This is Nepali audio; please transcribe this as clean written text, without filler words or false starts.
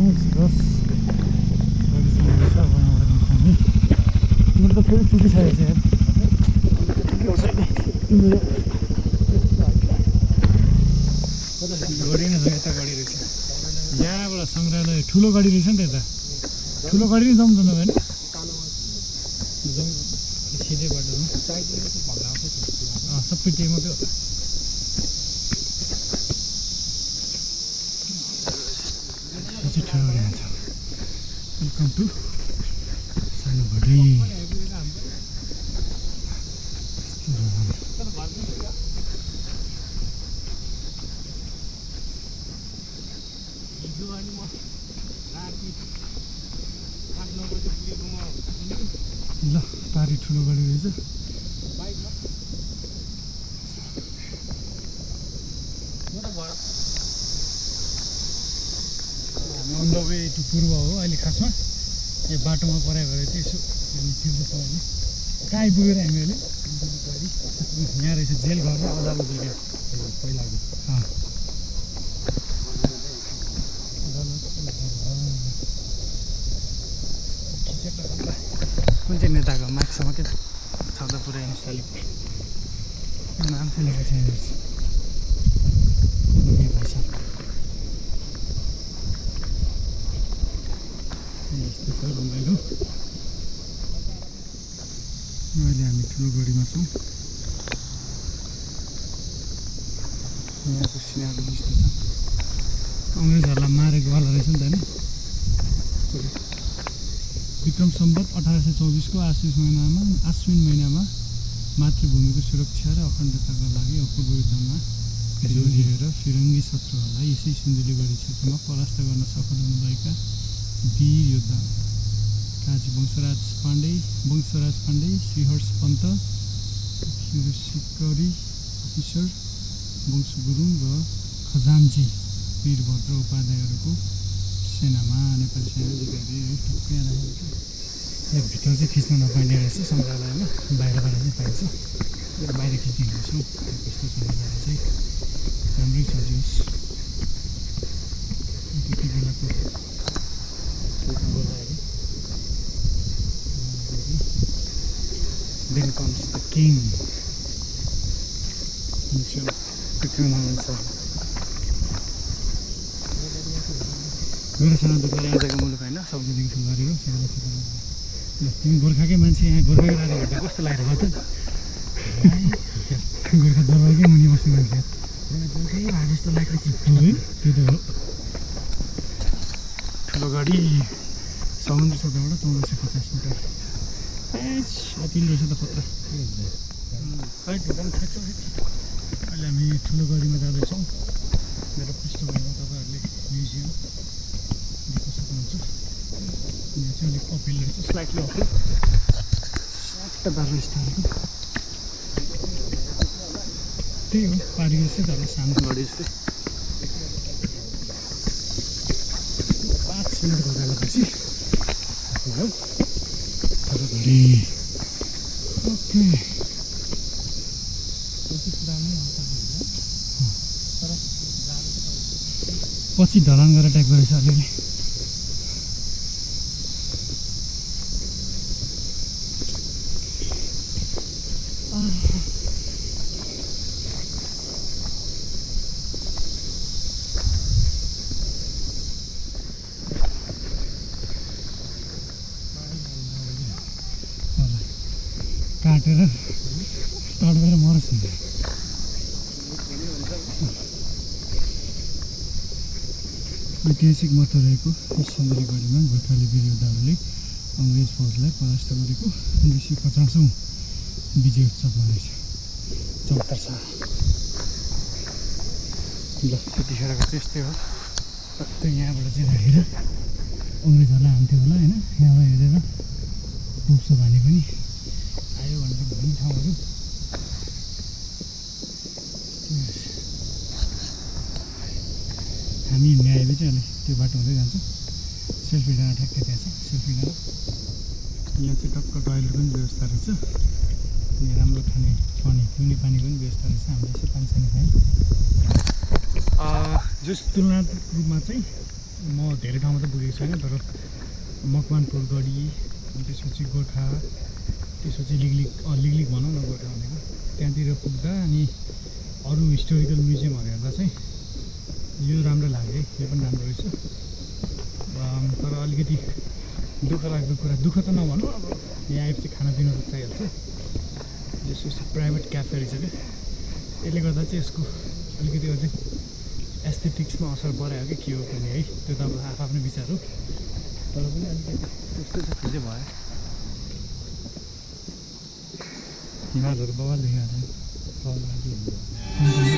It's welcome to Sanubari. On the way to Purva, Ali Khasma, a bottom of whatever it is, and kill the party. Kai Bur and Milly, there is a jail guard, all over the year. Punjanaga, Max Market, South Africa, and Sally. And I'm feeling a change. Vikram Samvat 1824 को आश्विन महिनामा मातृभूमिको सुरक्षा र अखण्डताका लागि अपूर्व युद्धमा जोडिएर फिरङ्गी शत्रुहरूलाई यसै सिन्धुलीगढी क्षेत्रमा परास्त गर्न सफल हुनुभएका वीर योद्धा काजी वंशराज पाण्डे श्रीहर्ष पन्त सिकरी अफिसर वंश गुरुङ र खजानजी वीरभद्र उपाध्यायहरुको सेनामा नेपाली सेना जितेर ठुक्किया रहेको यो भित्र चाहिँ खिच्न नपाइने रहेछ संग्रहालयमा बाहिरबाट नै पाइन्छ यो बाहिर खिच्ने हुन्छ यस्तो संग्रहालय चाहिँ राम्रै छ जस त्यति बेलाको then comes the king into the king मेरो सानो दुकान आजको मुलुक हैन सबै दिन सुरु गरेको सानो दुकान ल तिमी गोरखाकै मान्छे यहाँ गोरखाकै राजा भन्दा कस्तो लागिरहेको छ गोरखा दरबारकै मुनि बस्ने मान्छे मलाई गोरखाकै राजा जस्तो लागिरहेको छ त्यो त हो ठुलो गाडी समुद्र सतहबाट 1450 मिटर एच अपिल रहेछ त खतरा खै ढुङ्गा खाच्छ अहिले हामी ठुलो गाडीमा जाँदै छौं मेरो पृष्ठभूमिमा तपाईहरुले museum Naturally, popular, so slightly uphill. After barrel standing, there are parties that are sand bodies. 5 minutes ago, I was here. Okay. What's it? Dalanga attack was already. ऐतिहासिक महत्व रहेको यस सुन्दरीगढीमा गोर्खाली वीर योद्धाहरूले अंग्रेज फौजलाई परास्त गरेको 1950 औं विजय उत्सव मनाइन्छ 74 साल ल त्यतिखेरको त्यस्तै हो त यहाँबाट चाहिँ राखेर अंग्रेजहरुलाई हान्थ्यो होला हैन यहाँबाट हेरेर पुग्छ भने पनि आयो भनेर भन्ने ठाउँहरु हामी न्यायले चाहिँ अनि त्यो बाटो हुँदै जान्छ सेल्फी डाँडा ठ्याक्कै त्यहाँ छ सेल्फी डाँडा यहाँ चाहिँ टक्क टोयलेटको पनि व्यवस्था रहेछ अनि राम्रो खाने पानी पिउने पानीको पनि व्यवस्था रहेछ हामीले यसो पानी सानी खायौँ जस तुलनात्मक रूपमा चाहिँ म धेरै ठाउँमा त पुगेको छैन तर मकवानपुर गडी अनि त्यसपछि गोर्खा त्यसपछि लिगलिग भनौँ न गोर्खा भनेको त्यहाँतिर पुग्दा अनि अरू हिस्टोरिकल म्युजियमहरू हेर्दा चाहिँ यो राम्रो लाग्यो यो पनि राम्रो रहेछ तर अलिकति दुःख लाग्दो कुरा दुःख त नभनौँ अब यहाँ आएपछि खाना पिना त चाहिहाल्छ यसो प्राइभेट क्याफे रहेछ के त्यसले गर्दा चाहिँ यसको अलिकति अझै एस्थेटिक्समा असर परायो कि के हो भन्ने है त्यो त अब आफ्नै विचार हो तर पनि अलिकति त्यस्तो त फिलै भयो हिमालहरू बवाल देखिरहेको छ